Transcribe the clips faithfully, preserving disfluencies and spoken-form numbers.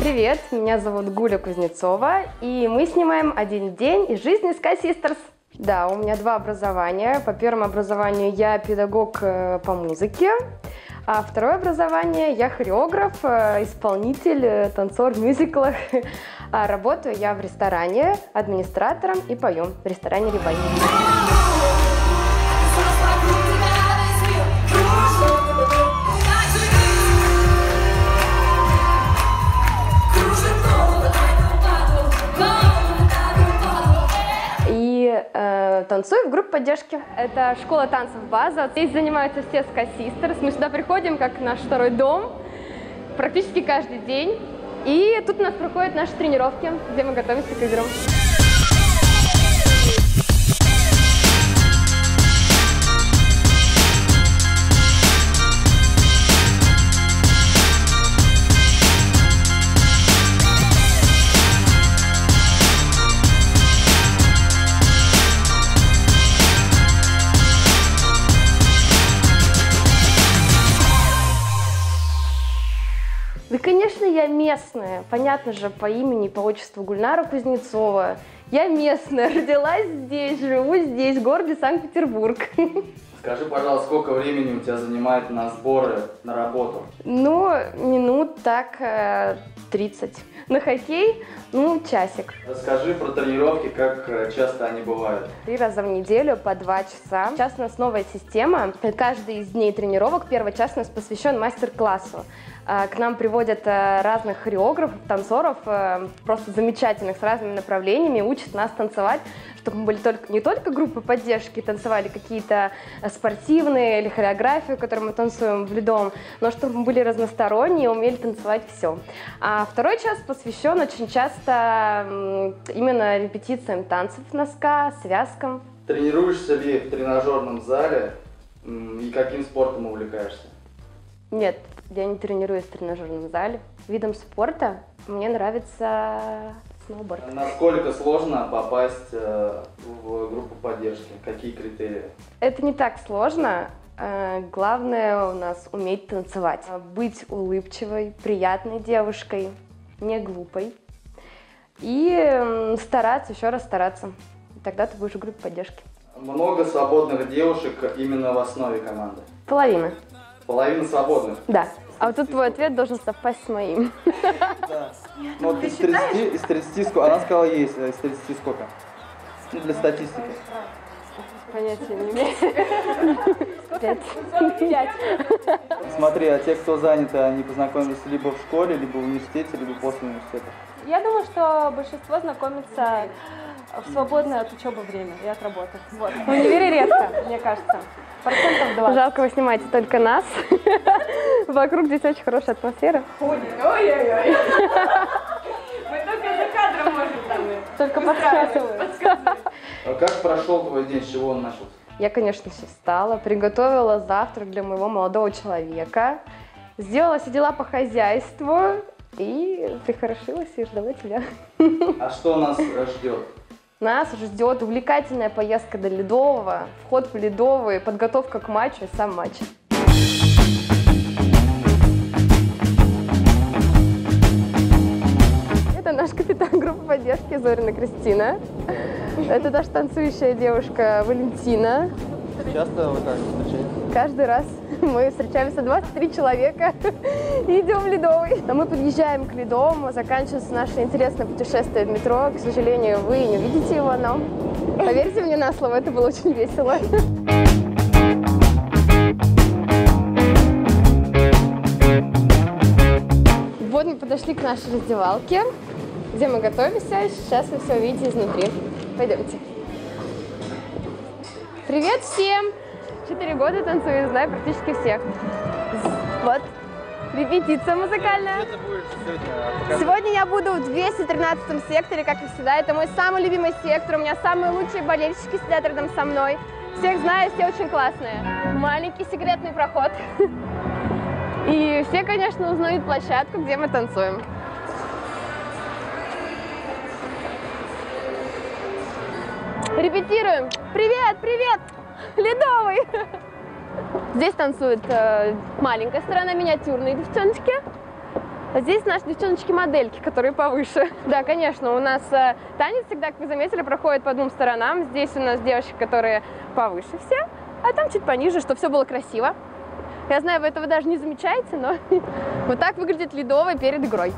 Привет, меня зовут Гуля Кузнецова, и мы снимаем один день из жизни Sky Sisters. Да, у меня два образования. По первому образованию я педагог по музыке, а второе образование я хореограф, исполнитель, танцор в мюзиклах. А работаю я в ресторане администратором и пою в ресторане «Рибай». Танцую в группе поддержки. Это школа танцев «База». Здесь занимаются все Sky Sisters. Мы сюда приходим как наш второй дом, практически каждый день. И тут у нас проходят наши тренировки, где мы готовимся к играм. Да, конечно, я местная. Понятно же, по имени, по отчеству Гульнара Кузнецова. Я местная, родилась здесь, живу здесь, в городе Санкт-Петербург. Скажи, пожалуйста, сколько времени у тебя занимает на сборы, на работу? Ну, минут так тридцать. На хоккей, ну, часик. Расскажи про тренировки, как часто они бывают. Три раза в неделю по два часа. Сейчас у нас новая система. Каждый из дней тренировок, первый час у нас посвящен мастер-классу. К нам приводят разных хореографов, танцоров, просто замечательных, с разными направлениями, учат нас танцевать, чтобы мы были только, не только группы поддержки, танцевали какие-то спортивные или хореографию, которую мы танцуем в Ледовом, но чтобы мы были разносторонние и умели танцевать все. А второй час посвящен очень часто именно репетициям танцев на СКА, связкам. Тренируешься ли в тренажерном зале и каким спортом увлекаешься? Нет, я не тренируюсь в тренажерном зале. Видом спорта мне нравится сноуборд. Насколько сложно попасть в группу поддержки? Какие критерии? Это не так сложно. Главное у нас уметь танцевать. Быть улыбчивой, приятной девушкой, не глупой. И стараться, еще раз стараться. Тогда ты будешь в группе поддержки. Много свободных девушек именно в основе команды? Половина. Половина свободных? Да. А вот тут твой ответ должен совпасть с моим. Да. Ну, ты из тридцати сколько? Она сказала, есть. Из тридцати сколько? Ну, для статистики. Понятия не имею. Пять. Смотри, а те, кто заняты, они познакомились либо в школе, либо в университете, либо после университета? Я думаю, что большинство знакомится в свободное от учебы время и от работы. Вот. В универе редко, мне кажется. Процентов двадцать. Жалко, вы снимаете только нас. Вокруг здесь очень хорошая атмосфера. Ой-ой-ой. Мы только за кадром можем там. Только подсказываем. А как прошел твой день, с чего он начался? Я, конечно, все встала, приготовила завтрак для моего молодого человека, сделала все дела по хозяйству и прихорошилась и ждала тебя. А что нас ждет? Нас ждет увлекательная поездка до Ледового, вход в Ледовый, подготовка к матчу и сам матч. Это наш капитан группы поддержки Зорина Кристина. Это наша танцующая девушка Валентина. Часто вы так встречаетесь? Каждый раз мы встречаемся двадцать три человека и идем в Ледовый. Но мы подъезжаем к Ледовому, заканчивается наше интересное путешествие в метро. К сожалению, вы не видите его, но поверьте мне на слово, это было очень весело. Вот мы подошли к нашей раздевалке, где мы готовимся. Сейчас вы все увидите изнутри. Пойдемте. Привет всем! Четыре года танцую, знаю практически всех. Вот. Репетиция музыкальная. Сегодня я буду в двести тринадцатом секторе, как и всегда. Это мой самый любимый сектор. У меня самые лучшие болельщики сидят рядом со мной. Всех знаю, все очень классные. Маленький секретный проход. И все, конечно, узнают площадку, где мы танцуем. Репетируем. Привет, привет! Ледовый! Здесь танцует э, маленькая сторона, миниатюрные девчоночки. Здесь наши девчоночки-модельки, которые повыше. Да, конечно, у нас э, танец всегда, как вы заметили, проходит по двум сторонам. Здесь у нас девочки, которые повыше все, а там чуть пониже, чтобы все было красиво. Я знаю, вы этого даже не замечаете, но вот так выглядит Ледовый перед игрой.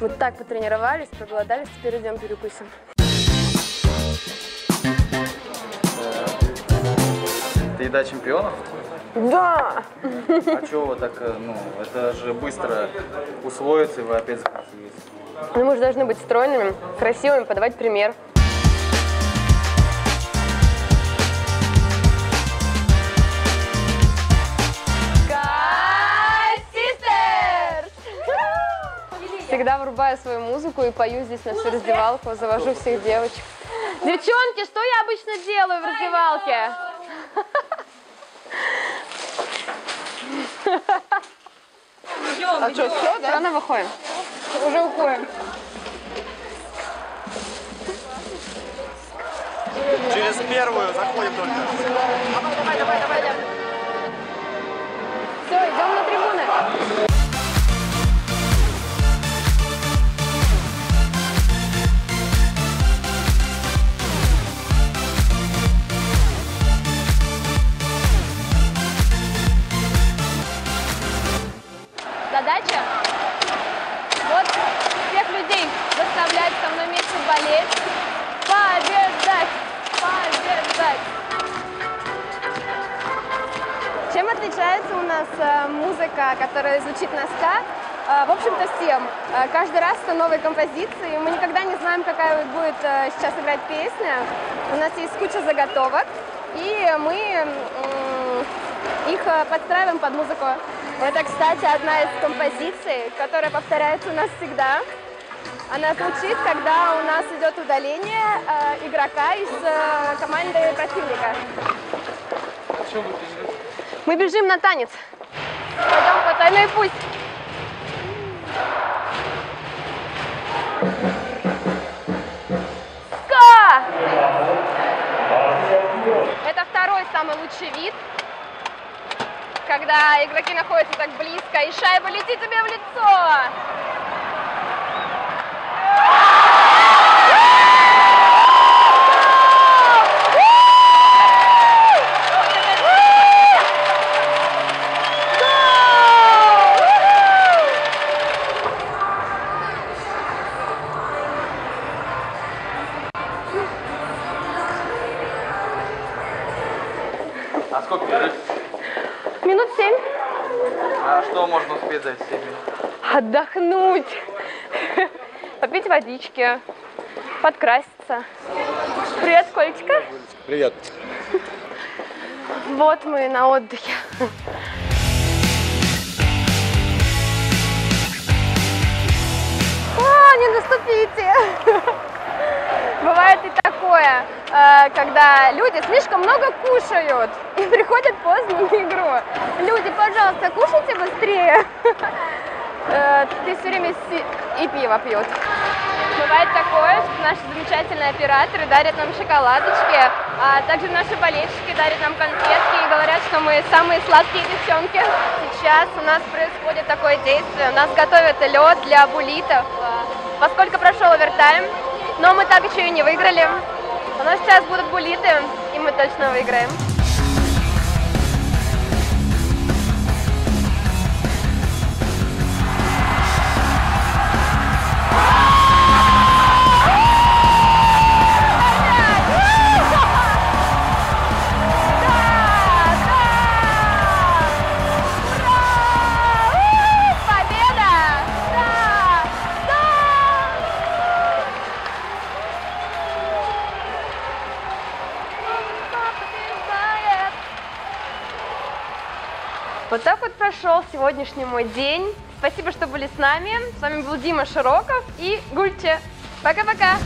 Вот так потренировались, проголодались, теперь идем перекусим. Это еда чемпионов? Да! А что вы так, ну, это же быстро усвоится, и вы опять захотите. Ну, мы же должны быть стройными, красивыми, подавать пример. Sky Sisters! Всегда врубаю свою музыку и пою здесь на всю раздевалку, завожу всех девочек. Девчонки, что я обычно делаю в раздевалке? Идем, а что, все, да? Рано выходим? Уже уходим. Через первую заходим только. Давай, давай, давай, давай. Все, идем на трибуны. Задача вот всех людей заставлять со мной вместе болеть, побеждать, побеждать. Чем отличается у нас э, музыка, которая звучит на СКА? Э, в общем-то, всем. Э, каждый раз это новые композиции, мы никогда не знаем, какая будет э, сейчас играть песня. У нас есть куча заготовок, и мы э, их подстраиваем под музыку. Это, кстати, одна из композиций, которая повторяется у нас всегда. Она звучит, когда у нас идет удаление э, игрока из э, команды противника. А что вы бежите? Мы бежим на танец. Пойдем по тайной пусть. СКА! Это второй самый лучший вид, когда игроки находятся так близко, и шайба летит тебе в лицо. А сколько бежит? Минут семь. А что можно успеть за семь минут? Отдохнуть, попить водички, подкраситься. Привет, Колечка. Привет. Вот мы на отдыхе. О, не наступите! Бывает и такое, когда люди слишком много кушают и приходят поздно на игру. Люди, пожалуйста, кушайте быстрее. Ты все время и пиво пьют. Бывает такое, что наши замечательные операторы дарят нам шоколадочки, а также наши болельщики дарят нам конфетки и говорят, что мы самые сладкие девчонки. Сейчас у нас происходит такое действие. У нас готовят лед для булитов. Поскольку прошел овертайм, но мы так еще и не выиграли. Но сейчас будут булиты, и мы точно выиграем. Вот так вот прошел сегодняшний мой день. Спасибо, что были с нами. С вами был Дима Широков и Гульча. Пока-пока!